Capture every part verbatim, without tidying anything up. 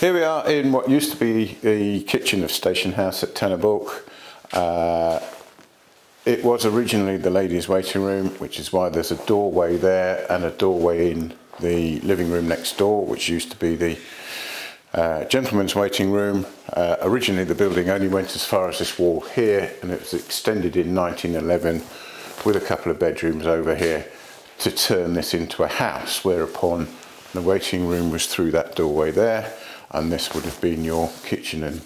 Here we are in what used to be the kitchen of Station House at Tan y Bwlch. Uh, it was originally the ladies' waiting room, which is why there's a doorway there and a doorway in the living room next door, which used to be the uh, gentlemen's waiting room. Uh, originally the building only went as far as this wall here, and it was extended in nineteen eleven with a couple of bedrooms over here to turn this into a house, whereupon the waiting room was through that doorway there, and this would have been your kitchen and,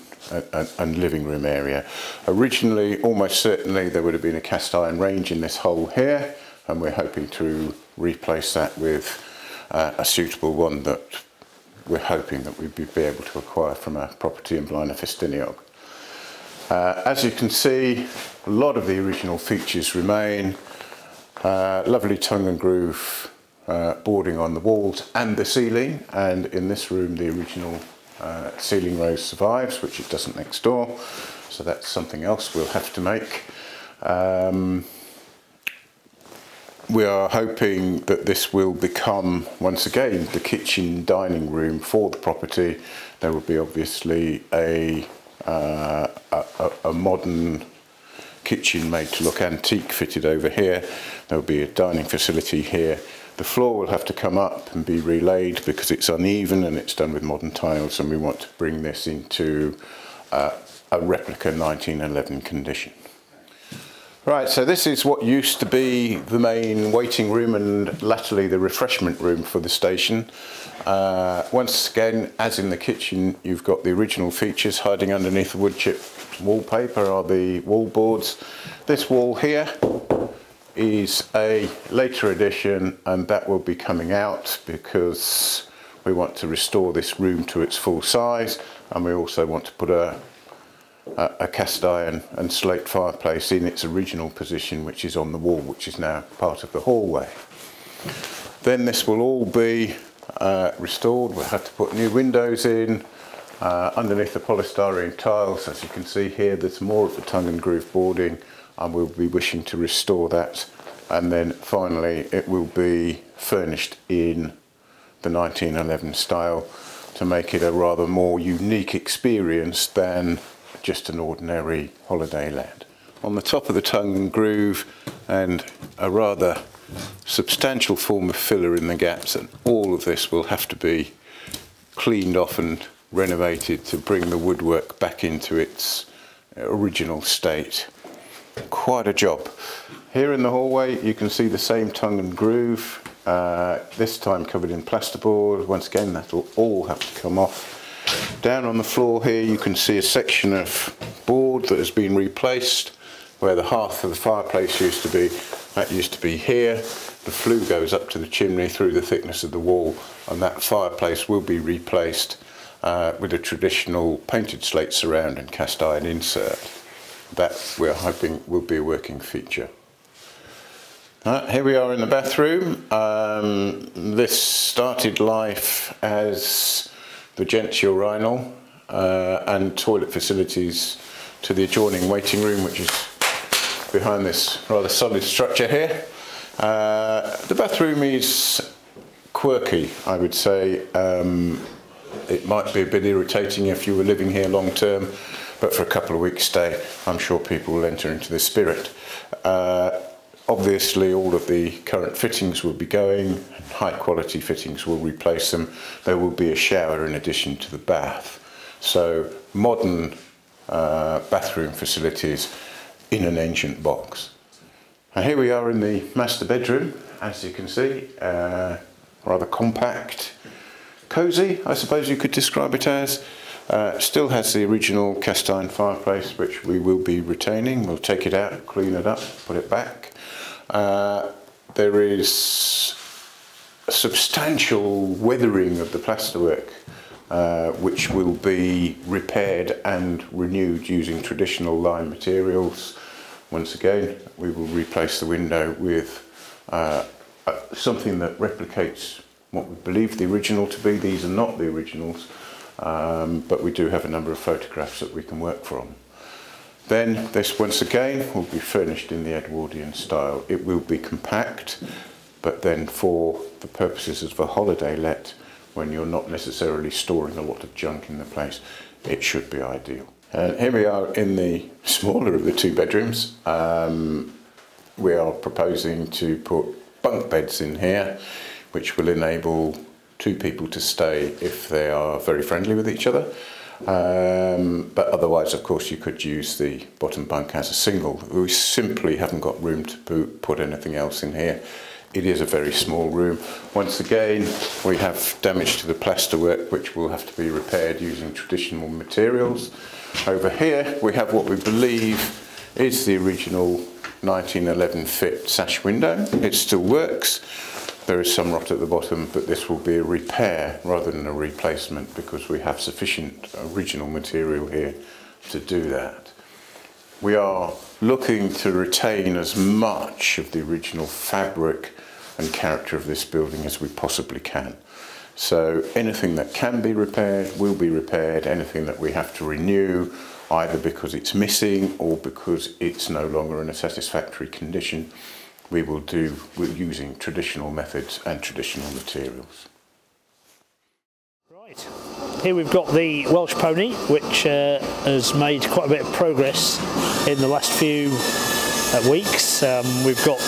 and, and living room area. Originally, almost certainly, there would have been a cast iron range in this hole here, and we're hoping to replace that with uh, a suitable one that we're hoping that we'd be able to acquire from a property in Blaina Ffestiniog. Uh, as you can see, a lot of the original features remain. Uh, lovely tongue and groove uh, boarding on the walls and the ceiling, and in this room the original uh, ceiling rose survives, which it doesn't next door, so that's something else we'll have to make. Um, we are hoping that this will become, once again, the kitchen dining room for the property. There will be obviously a, uh, a, a modern kitchen made to look antique fitted over here. There'll be a dining facility here. The floor will have to come up and be relaid because it's uneven and it's done with modern tiles, and we want to bring this into uh, a replica nineteen eleven condition. Right, so this is what used to be the main waiting room and latterly the refreshment room for the station. Uh, once again, as in the kitchen, you've got the original features hiding underneath the wood chip wallpaper are the wall boards. This wall here is a later addition, and that will be coming out because we want to restore this room to its full size, and we also want to put a Uh, a cast iron and slate fireplace in its original position, which is on the wall, which is now part of the hallway. Then this will all be uh, restored. We'll have to put new windows in. Uh, underneath the polystyrene tiles, as you can see here, there's more of the tongue and groove boarding, and we'll be wishing to restore that. And then finally it will be furnished in the nineteen eleven style to make it a rather more unique experience than just an ordinary holiday land. On the top of the tongue and groove, and a rather substantial form of filler in the gaps, and all of this will have to be cleaned off and renovated to bring the woodwork back into its original state. Quite a job. Here in the hallway you can see the same tongue and groove, uh, this time covered in plasterboard. Once again that will all have to come off. Down on the floor here you can see a section of board that has been replaced where the hearth of the fireplace used to be. That used to be here. The flue goes up to the chimney through the thickness of the wall, and that fireplace will be replaced uh, with a traditional painted slate surround and cast iron insert. That we're hoping will be a working feature. Right, here we are in the bathroom. Um, this started life as the gents' urinal uh, and toilet facilities to the adjoining waiting room, which is behind this rather solid structure here. Uh, the bathroom is quirky, I would say. Um, it might be a bit irritating if you were living here long term, but for a couple of weeks' stay, I'm sure people will enter into the spirit. Uh, Obviously all of the current fittings will be going, high quality fittings will replace them. There will be a shower in addition to the bath. So modern uh, bathroom facilities in an ancient box. And here we are in the master bedroom, as you can see, uh, rather compact, cosy I suppose you could describe it as. Uh, still has the original cast iron fireplace, which we will be retaining. We'll take it out, clean it up, put it back. Uh, there is substantial weathering of the plasterwork, uh, which will be repaired and renewed using traditional lime materials. Once again, we will replace the window with uh, something that replicates what we believe the original to be. These are not the originals. Um, but we do have a number of photographs that we can work from. Then this once again will be furnished in the Edwardian style. It will be compact, but then for the purposes of a holiday let when you're not necessarily storing a lot of junk in the place, it should be ideal. And here we are in the smaller of the two bedrooms. Um, we are proposing to put bunk beds in here, which will enable two people to stay if they are very friendly with each other. Um, but otherwise, of course, you could use the bottom bunk as a single. We simply haven't got room to put anything else in here. It is a very small room. Once again, we have damage to the plasterwork, which will have to be repaired using traditional materials. Over here, we have what we believe is the original nineteen eleven fit sash window. It still works. There is some rot at the bottom, but this will be a repair rather than a replacement because we have sufficient original material here to do that. We are looking to retain as much of the original fabric and character of this building as we possibly can. So anything that can be repaired will be repaired. Anything that we have to renew, either because it's missing or because it's no longer in a satisfactory condition, we will do with using traditional methods and traditional materials. Right, here we've got the Welsh Pony, which uh, has made quite a bit of progress in the last few uh, weeks. Um, we've got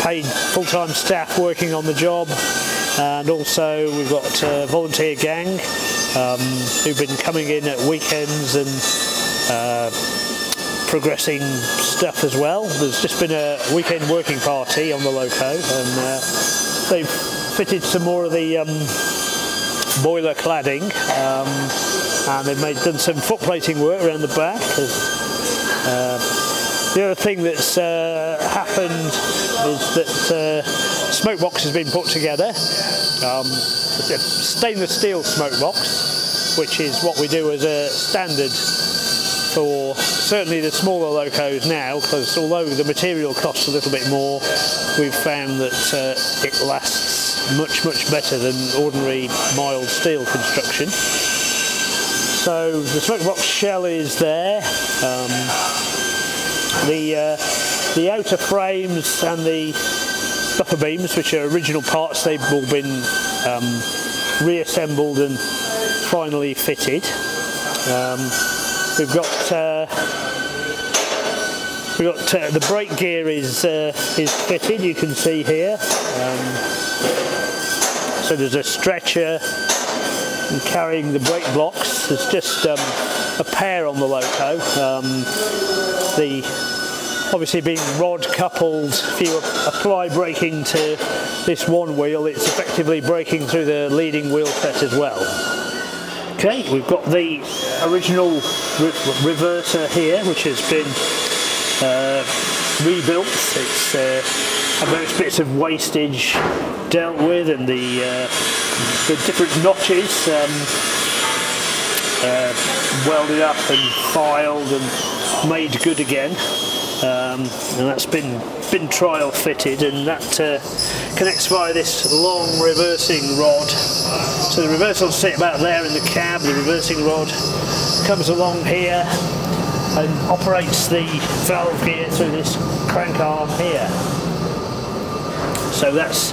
paid full-time staff working on the job, and also we've got a volunteer gang um, who've been coming in at weekends and uh, progressing stuff as well. There's just been a weekend working party on the loco, and uh, they've fitted some more of the um, boiler cladding, um, and they've made, done some foot plating work around the back. Uh, the other thing that's uh, happened is that uh, smoke box has been put together. Um, it's a stainless steel smoke box, which is what we do as a standard for certainly the smaller locos now, because although the material costs a little bit more, we've found that uh, it lasts much, much better than ordinary mild steel construction. So the smoke box shell is there. Um, the, uh, the outer frames and the buffer beams, which are original parts, they've all been um, reassembled and finally fitted. Um, We've got uh, we've got uh, the brake gear is uh, is fitted. You can see here. Um, so there's a stretcher and carrying the brake blocks. There's just um, a pair on the loco. Um, the obviously being rod coupled, if you apply braking to this one wheel, it's effectively braking through the leading wheel set as well. Okay, we've got the original re reverser here, which has been uh, rebuilt. It's uh, had various bits of wastage dealt with, and the, uh, the different notches um, uh, welded up and filed and made good again. Um, and that's been been trial fitted, and that uh, connects via this long reversing rod. So the reverser will sit about there in the cab. The reversing rod comes along here and operates the valve gear through this crank arm here. So that's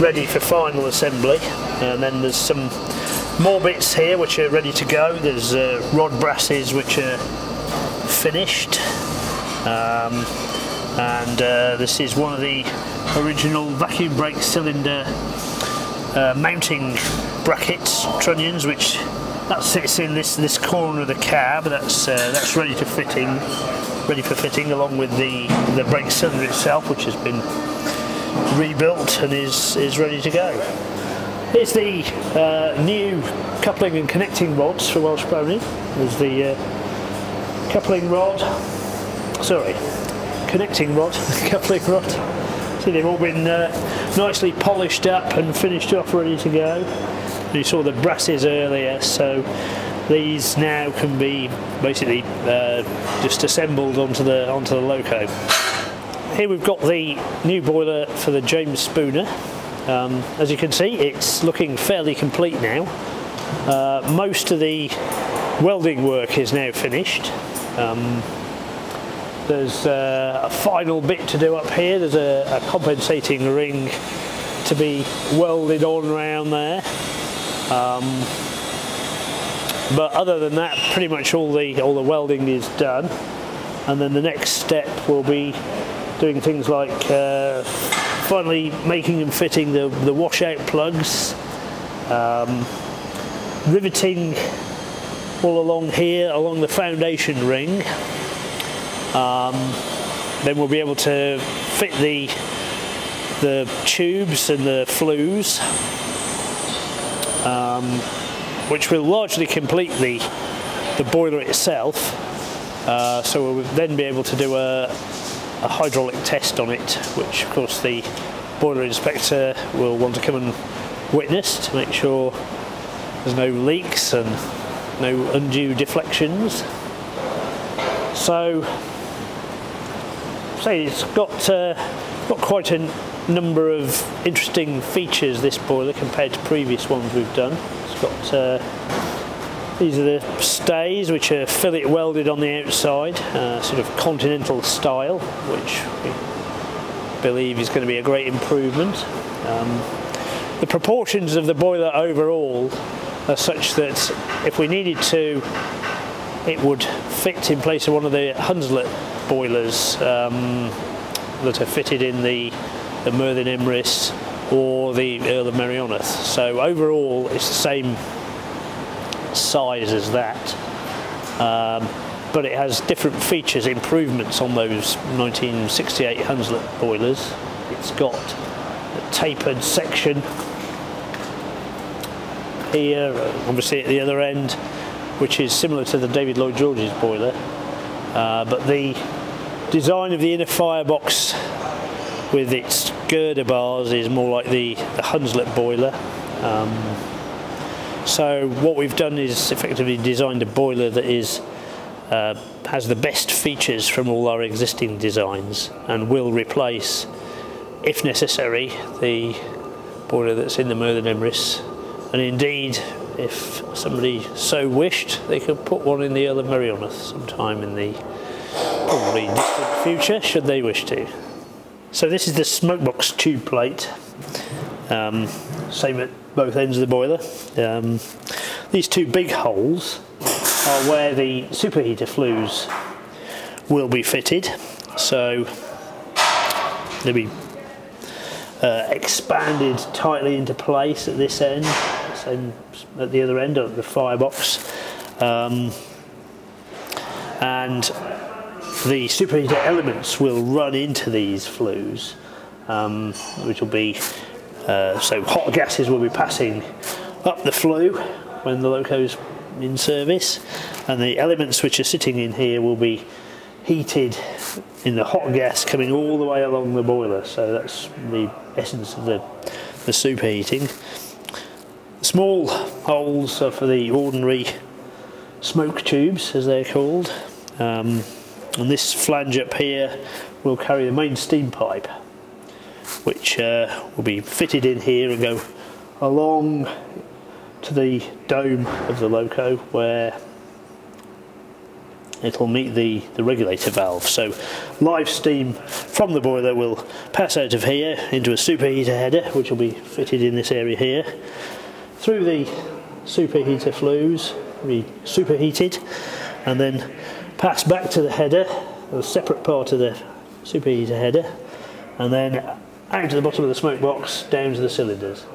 ready for final assembly, and then there's some more bits here which are ready to go. There's uh, rod brasses which are finished. Um, and uh, this is one of the original vacuum brake cylinder uh, mounting brackets, trunnions, which that sits in this this corner of the cab. That's uh, that's ready to fitting, ready for fitting, along with the the brake cylinder itself, which has been rebuilt and is is ready to go. Here's the uh, new coupling and connecting rods for Welsh Pony. There's the uh, coupling rod. Sorry, connecting rod, coupling rod. See, they've all been uh, nicely polished up and finished off, ready to go. You saw the brasses earlier, so these now can be basically uh, just assembled onto the onto the loco. Here we've got the new boiler for the James Spooner. Um, as you can see, it's looking fairly complete now. Uh, most of the welding work is now finished. Um, There's uh, a final bit to do up here. There's a, a compensating ring to be welded on around there. Um, but other than that, pretty much all the all the welding is done, and then the next step will be doing things like uh, finally making and fitting the, the washout plugs, um, riveting all along here, along the foundation ring. Um, then we'll be able to fit the the tubes and the flues, um, which will largely complete the the boiler itself. Uh, so we'll then be able to do a, a hydraulic test on it, which of course the boiler inspector will want to come and witness to make sure there's no leaks and no undue deflections. So, say it's got uh, got quite a number of interesting features, this boiler, compared to previous ones we've done. It's got uh, these are the stays, which are fillet welded on the outside, uh, sort of continental style, which we believe is going to be a great improvement. Um, the proportions of the boiler overall are such that if we needed to, it would fit in place of one of the Hunslet boilers um, that are fitted in the, the Merlin Emrys or the Earl of Merioneth. So overall it's the same size as that, um, but it has different features, improvements on those nineteen sixty-eight Hunslet boilers. It's got a tapered section here, obviously at the other end, which is similar to the David Lloyd George's boiler, uh, but the design of the inner firebox with its girder bars is more like the, the Hunslet boiler. Um, so what we've done is effectively designed a boiler that is uh, has the best features from all our existing designs and will replace, if necessary, the boiler that's in the Merlin Emrys, and indeed, if somebody so wished, they could put one in the Earl of Merioneth sometime in the probably distant future, should they wish to. So this is the smokebox tube plate, um, same at both ends of the boiler. Um, these two big holes are where the superheater flues will be fitted, so they'll be uh, expanded tightly into place at this end. Same at the other end of the firebox, um, and the superheater elements will run into these flues, um, which will be uh, so hot gases will be passing up the flue when the loco's in service, and the elements which are sitting in here will be heated in the hot gas coming all the way along the boiler. So that's the essence of the, the superheating. Small holes are for the ordinary smoke tubes, as they're called, um, and this flange up here will carry the main steam pipe, which uh, will be fitted in here and go along to the dome of the loco, where it'll meet the, the regulator valve. So live steam from the boiler will pass out of here into a superheater header, which will be fitted in this area here. Through the superheater flues, be superheated, and then pass back to the header, a separate part of the superheater header, and then out to the bottom of the smoke box, down to the cylinders.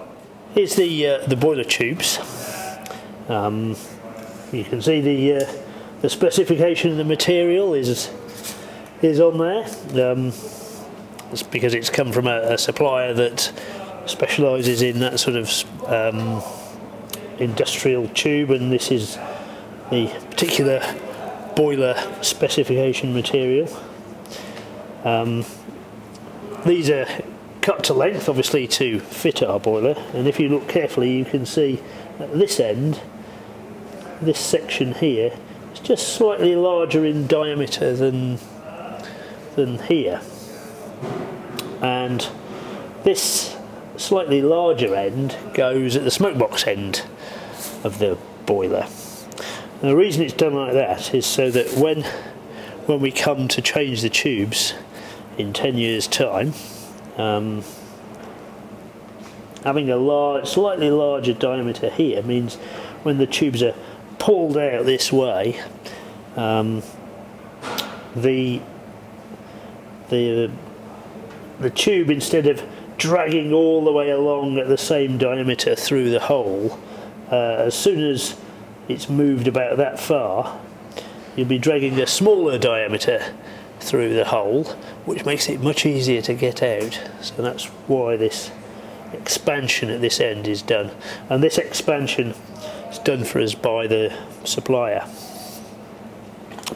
Here's the uh, the boiler tubes. Um, you can see the uh, the specification of the material is is on there. Um, it's because it's come from a, a supplier that specialises in that sort of um, industrial tube, and this is the particular boiler specification material. Um, these are cut to length, obviously, to fit our boiler, and if you look carefully you can see at this end, this section here, it's just slightly larger in diameter than than here, and this slightly larger end goes at the smokebox end of the boiler. And the reason it's done like that is so that when when we come to change the tubes in ten years' time, um, Having a large, slightly larger diameter here means when the tubes are pulled out this way, um, the the the tube, instead of dragging all the way along at the same diameter through the hole, uh, as soon as it's moved about that far, you'll be dragging a smaller diameter through the hole, which makes it much easier to get out. So that's why this expansion at this end is done, and this expansion is done for us by the supplier.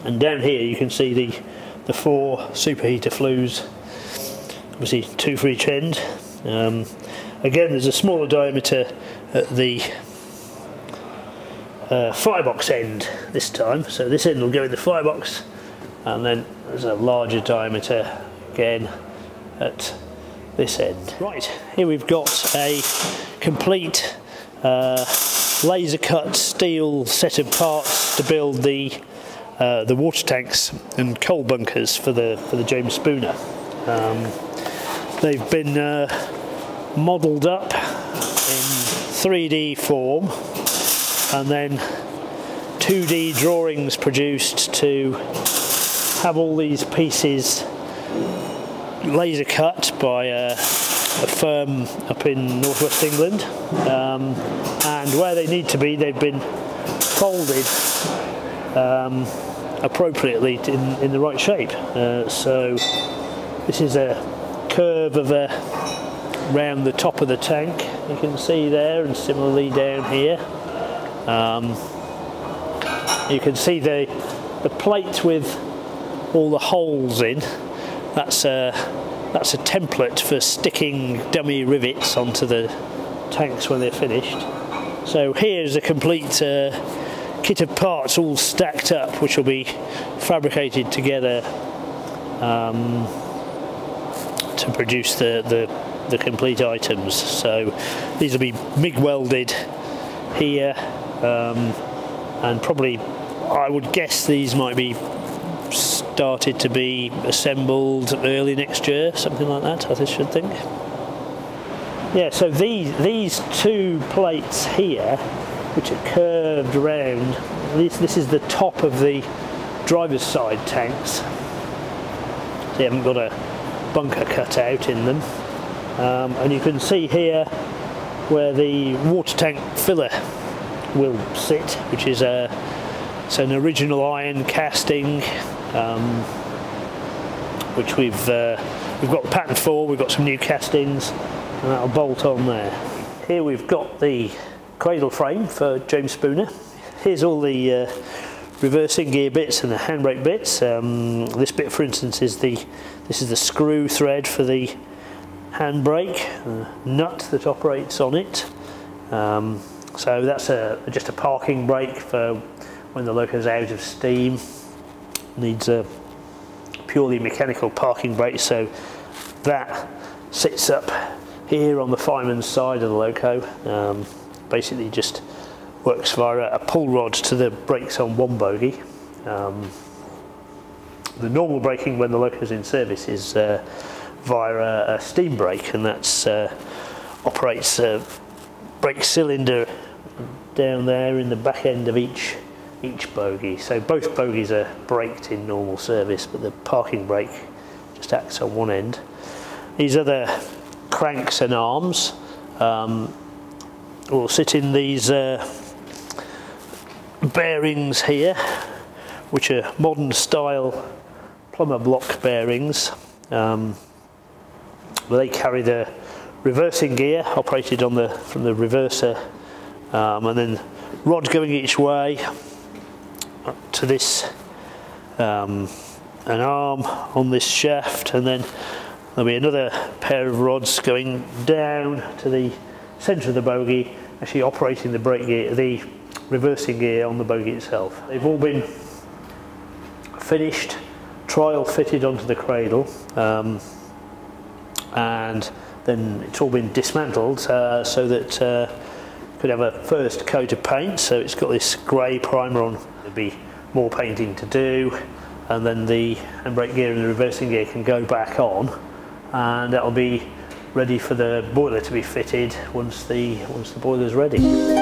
And down here you can see the the four superheater flues, obviously two for each end. Um, again, there's a smaller diameter at the uh, firebox end this time, so this end will go in the firebox, and then there's a larger diameter again at this end. Right, here we've got a complete uh, laser cut steel set of parts to build the uh, the water tanks and coal bunkers for the for the James Spooner. Um, they've been uh, modelled up in three D form, and then two D drawings produced to have all these pieces laser cut by a, a firm up in northwest England, um, and where they need to be, they've been folded um, appropriately in, in the right shape. Uh, so this is a curve of a round the top of the tank, you can see there, and similarly down here. Um, you can see the the plate with all the holes in. That's a, that's a template for sticking dummy rivets onto the tanks when they're finished. So here's a complete uh, kit of parts all stacked up, which will be fabricated together um, to produce the, the, the complete items. So these will be MIG welded here, um, and probably, I would guess, these might be started to be assembled early next year, something like that, I should think. Yeah, so these these two plates here, which are curved round, this, this is the top of the driver's side tanks. They haven't got a bunker cut out in them. Um, and you can see here where the water tank filler will sit, which is a It's an original iron casting, um, which we've uh, we've got the pattern for. We've got some new castings, and that'll bolt on there. Here we've got the cradle frame for James Spooner. Here's all the uh, reversing gear bits and the handbrake bits. Um, this bit, for instance, is the this is the screw thread for the handbrake, the nut that operates on it. Um, so that's a just a parking brake for when the loco's out of steam. Needs a purely mechanical parking brake, so that sits up here on the fireman's side of the loco. Um, basically just works via a pull rod to the brakes on one bogie. Um, the normal braking when the loco's in service is uh, via a, a steam brake, and that's uh, operates a brake cylinder down there in the back end of each each bogie. So both bogies are braked in normal service, but the parking brake just acts on one end. These other cranks and arms um, will sit in these uh, bearings here, which are modern style plumber block bearings. Um, they carry the reversing gear operated on the from the reverser, um, and then rod going each way up to this, um, an arm on this shaft, and then there'll be another pair of rods going down to the centre of the bogie, actually operating the brake gear, the reversing gear on the bogie itself. They've all been finished, trial fitted onto the cradle, um, and then it's all been dismantled uh, so that uh, could have a first coat of paint. So it's got this grey primer on. There'll be more painting to do, and then the handbrake gear and the reversing gear can go back on, and that'll be ready for the boiler to be fitted once the, once the boiler's ready.